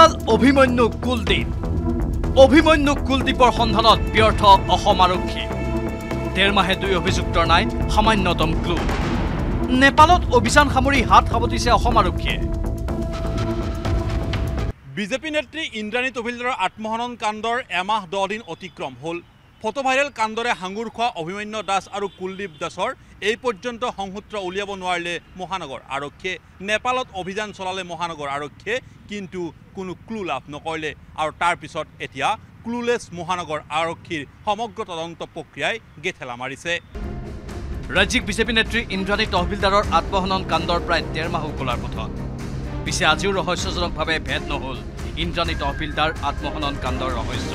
মহাৰাজ অভিমন্যু কুলদীপ কুলদীপৰ সন্ধানত ব্যৰ্থ অসম আৰক্ষী দেৰ মাহে দুই অভিযুক্তৰ নাই সামান্যতম ক্লু নেপালত অভিযান সামৰি হাত সাৱটিছে অসম আৰক্ষী বিজেপি নেত্ৰী ইন্দ্ৰাণী তভিলদাৰৰ আত্মহনন কাণ্ডৰ এমাহ ১০ দিন অতিক্ৰম হ'ল ফটো ভাইৰেল কাণ্ডৰে হাঙ্গুৰ খোৱা অভিমন্যু দাস আৰু কুলদীপ দাসৰ এই পৰ্যন্ত সংহূত্ৰ উলিয়াব নোৱাৰিলে মহানগৰ আৰক্ষী নেপালত অভিযান চলালে মহানগৰ আৰক্ষী কিন্তু কোনো ক্লু লাভ নকৰিলে আৰু তাৰ পিছত এতিয়া ক্লুলেছ মহানগৰ আৰক্ষীৰ সমগ্ৰ তদন্ত প্ৰক্ৰিয়াই গেথেলা মাৰিছে ৰাজ্যিক বিজেপি নেত্ৰী ইন্দ্ৰাণী তহবিলদাৰৰ আত্মহনন কাণ্ডৰ প্ৰায় ১.৫ মাহ উকলাৰ পথত পিছে আজিও ৰহস্যজনকভাৱে ভেদ নহ'ল ইন্দ্ৰাণী তহবিলদাৰ আত্মহনন কাণ্ডৰ ৰহস্য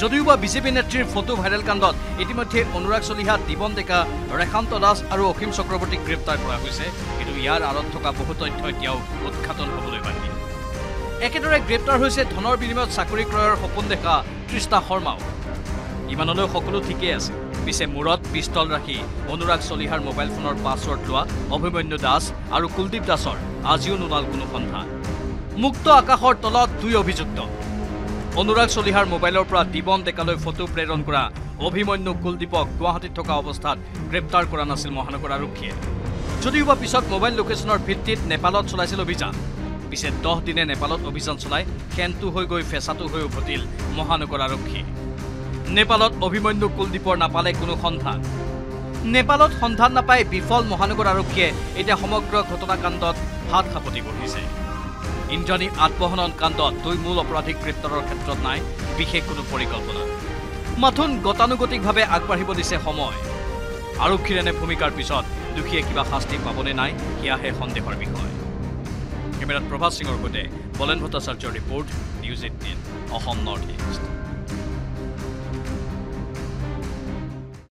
যদিওবা বিজেপি নেত্ৰীৰ ফটো ভাইৰেল কাণ্ডত ইতিমধ্যে অনুৰাগ চলিহা দিবন ডেকা ৰেখান্ত দাস আৰু অখিম চক্ৰৱৰ্তীক গ্ৰেপ্তাৰ কৰা হৈছে কিন্তু ইয়াৰ আঁৰত থকা বহু তথ্য এতিয়াও উৎঘাটন হ'বলৈ বাকী একেদৰে গ্ৰেপ্তাৰ হৈছে ধনৰ বিনিময়ত চাকৰি ক্ৰয়ৰ সপোন দেখা তৃষ্ণা শৰ্মাও ইমানলৈ সকলো ঠিকেই আছে পিছে মূৰত পিষ্টল ৰাখি অনুৰাগ চলিহাৰ মোবাইল ফোনৰ পাছৱৰ্ড লোৱা অভিমন্যু দাস আৰু কুলদীপ দাসৰ আজিও নোলাল কোনো সন্ধান মুক্ত আকাশৰ তলত দুই অভিযুক্ত অনুৰাগ চলিহাৰ মোবাইলৰ পৰা দিবন ডেকালৈ ফটো প্ৰেৰণ কৰা অভিমন্যু কুলদীপক গুৱাহাটীত থকা অৱস্থাত গ্ৰেপ্তাৰ কৰা নাছিল মহানগৰ আৰক্ষীয়ে যদিওবা পিছত মোবাইল লোকেশ্যনৰ ভিত্তিত নেপালত চলাইছিল অভিযান পিছে ১০ দিনে নেপালত অভিযান চলাই কেনটো হৈ গৈ ফেচাটো হৈ উভতিল মহানগৰ আৰক্ষী নেপালত অভিমন্যু কুলদীপৰ নাপালে কোনো সন্ধান নেপালত সন্ধান নাপাই বিফল মহানগৰ আৰক্ষীয়ে এতিয়া সমগ্ৰ ঘটনাকাণ্ডত হাত সাপতি বহিছে ইন্দ্ৰাণী আত্মহনন কাণ্ডত দুই মূল অপৰাধীক গ্ৰেপ্তাৰৰ ক্ষেত্ৰত নাই বিশেষ কোনো পৰিকল্পনা মাথোন গতানুগতিকভাৱে আগবাঢ়িব দিছে সময় আৰক্ষীৰ এনে ভূমিকাৰ পিছত দুখীয়ে কিবা শাস্তি পাবনে নাই সেয়াহে সন্দেহৰ বিষয় কেমেৰাত প্ৰভাত সিঙৰ সৈতে বলেন ভট্টাচাৰ্যৰ report news ১৮ Assam north east